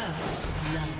First love.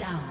down.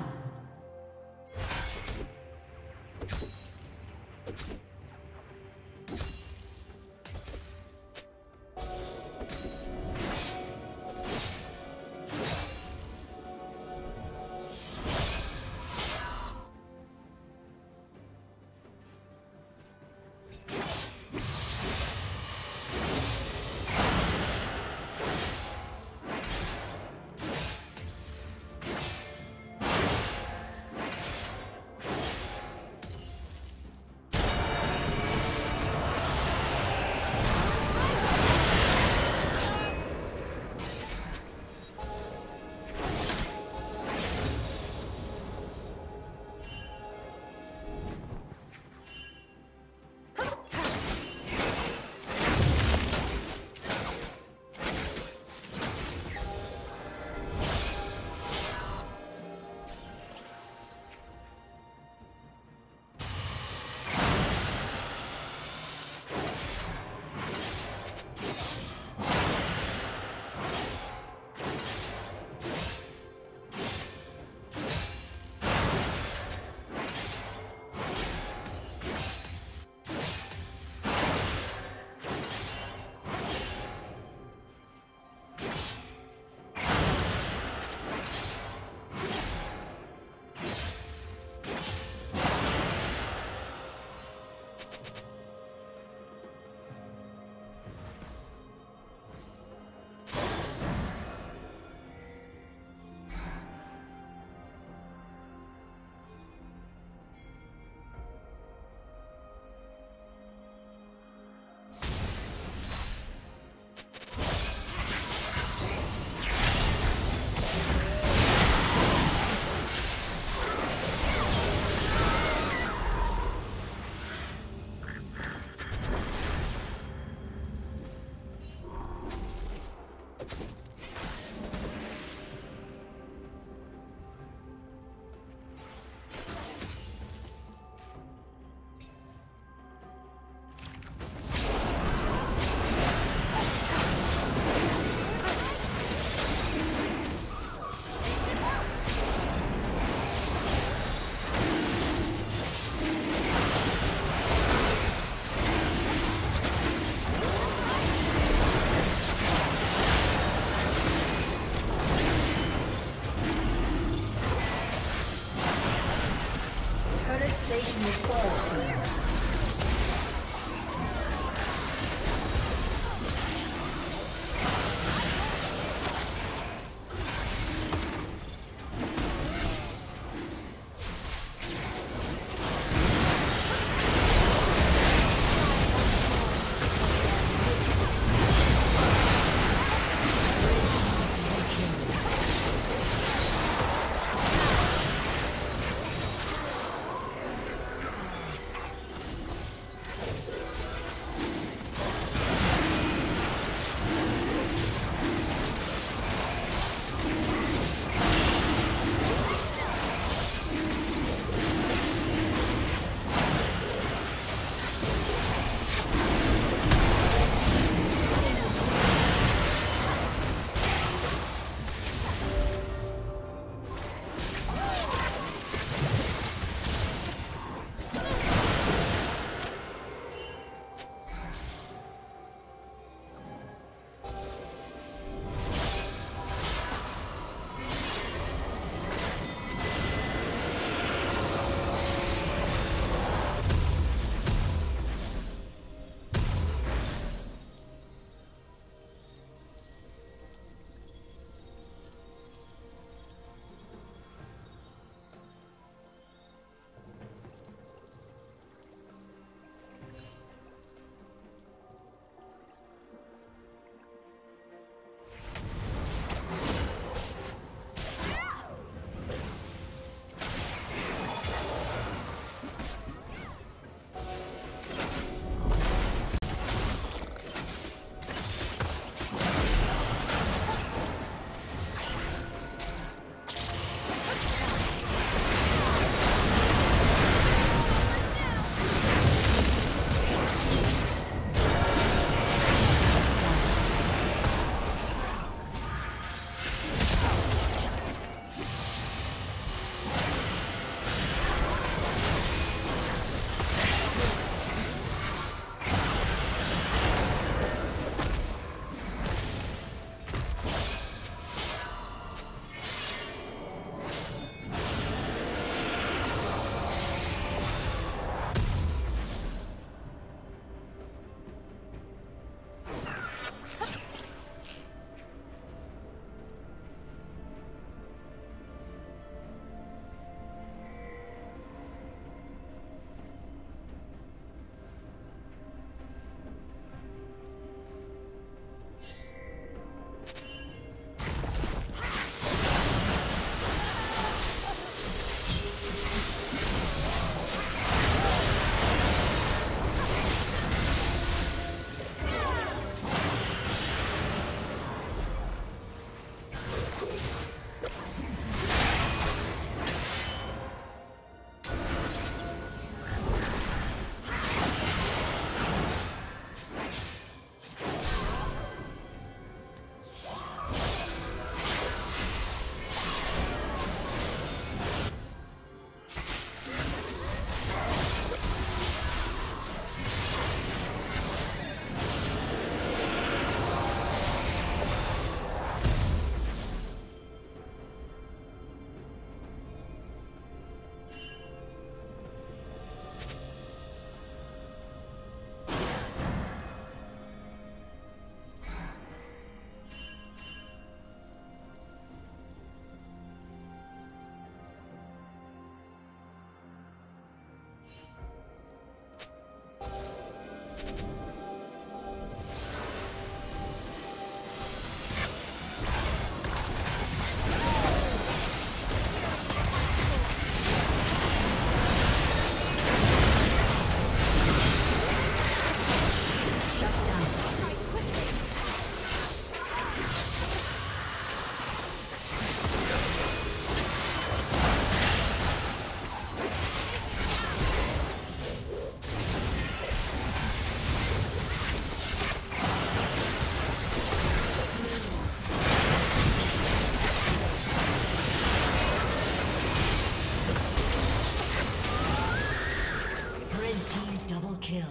kill.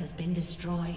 Has been destroyed.